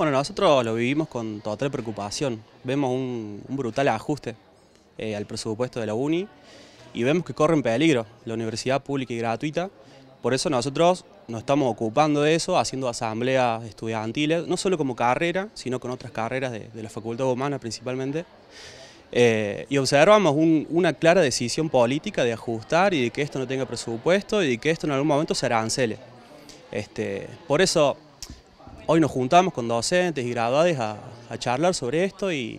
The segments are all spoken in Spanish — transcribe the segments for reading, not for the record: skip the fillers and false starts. Bueno, nosotros lo vivimos con total preocupación. Vemos un brutal ajuste al presupuesto de la UNI y vemos que corre en peligro la universidad pública y gratuita. Por eso nosotros nos estamos ocupando de eso, haciendo asambleas estudiantiles, no solo como carrera, sino con otras carreras de la Facultad Humana principalmente. Y observamos una clara decisión política de ajustar y de que esto no tenga presupuesto y de que esto en algún momento se arancele. Por eso hoy nos juntamos con docentes y graduados a charlar sobre esto y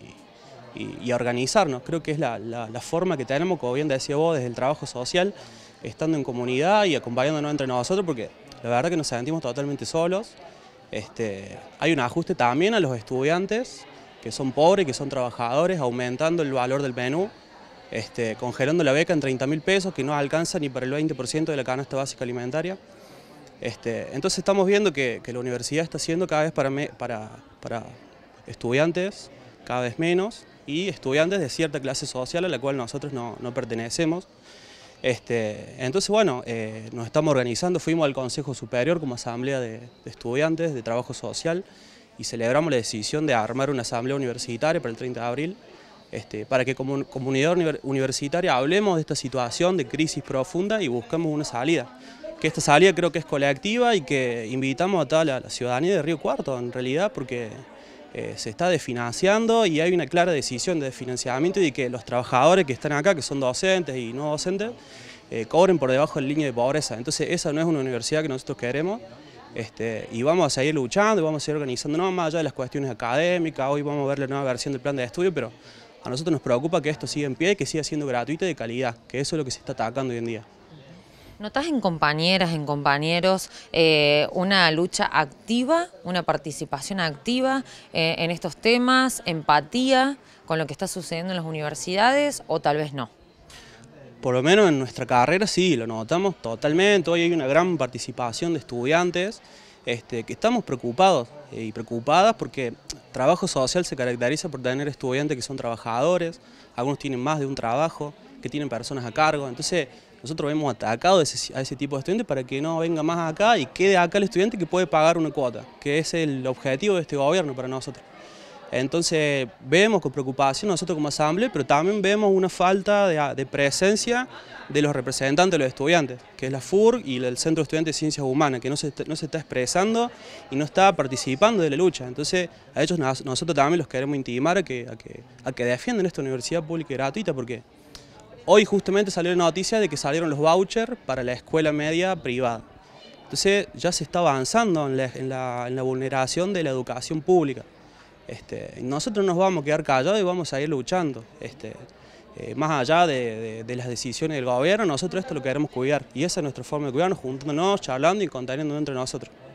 a organizarnos. Creo que es la forma que tenemos, como bien decía vos, desde el trabajo social, estando en comunidad y acompañándonos entre nosotros, porque la verdad que nos sentimos totalmente solos. Hay un ajuste también a los estudiantes, que son pobres, que son trabajadores, aumentando el valor del menú, congelando la beca en 30.000 pesos, que no alcanza ni para el 20% de la canasta básica alimentaria. Entonces estamos viendo que la universidad está haciendo cada vez para estudiantes, cada vez menos, y estudiantes de cierta clase social a la cual nosotros no pertenecemos. Entonces, bueno, nos estamos organizando, fuimos al Consejo Superior como asamblea de estudiantes de trabajo social y celebramos la decisión de armar una asamblea universitaria para el 30 de abril, para que como comunidad universitaria hablemos de esta situación de crisis profunda y busquemos una salida. Que esta salida creo que es colectiva y que invitamos a toda la ciudadanía de Río Cuarto, en realidad, porque se está desfinanciando y hay una clara decisión de desfinanciamiento y de que los trabajadores que están acá, que son docentes y no docentes, cobren por debajo de la línea de pobreza. Entonces esa no es una universidad que nosotros queremos y vamos a seguir luchando, vamos a seguir organizándonos más allá de las cuestiones académicas. Hoy vamos a ver la nueva versión del plan de estudio, pero a nosotros nos preocupa que esto siga en pie y que siga siendo gratuito y de calidad, que eso es lo que se está atacando hoy en día. ¿Notás en compañeras, en compañeros, una lucha activa, una participación activa en estos temas, empatía con lo que está sucediendo en las universidades o tal vez no? Por lo menos en nuestra carrera sí, lo notamos totalmente. Hoy hay una gran participación de estudiantes que estamos preocupados y preocupadas porque trabajo social se caracteriza por tener estudiantes que son trabajadores, algunos tienen más de un trabajo, que tienen personas a cargo, entonces nosotros hemos atacado a ese tipo de estudiantes para que no venga más acá y quede acá el estudiante que puede pagar una cuota, que es el objetivo de este gobierno para nosotros. Entonces vemos con preocupación nosotros como asamblea, pero también vemos una falta de presencia de los representantes de los estudiantes, que es la FURG y el Centro de Estudiantes de Ciencias Humanas, que no se está expresando y no está participando de la lucha. Entonces a ellos nosotros también los queremos intimar a que defiendan esta universidad pública y gratuita, porque hoy justamente salió la noticia de que salieron los vouchers para la escuela media privada. Entonces ya se está avanzando en la vulneración de la educación pública. Nosotros nos vamos a quedar callados y vamos a ir luchando. Más allá de las decisiones del gobierno, nosotros esto lo queremos cuidar. Y esa es nuestra forma de cuidarnos, juntándonos, charlando y conteniéndonos entre nosotros.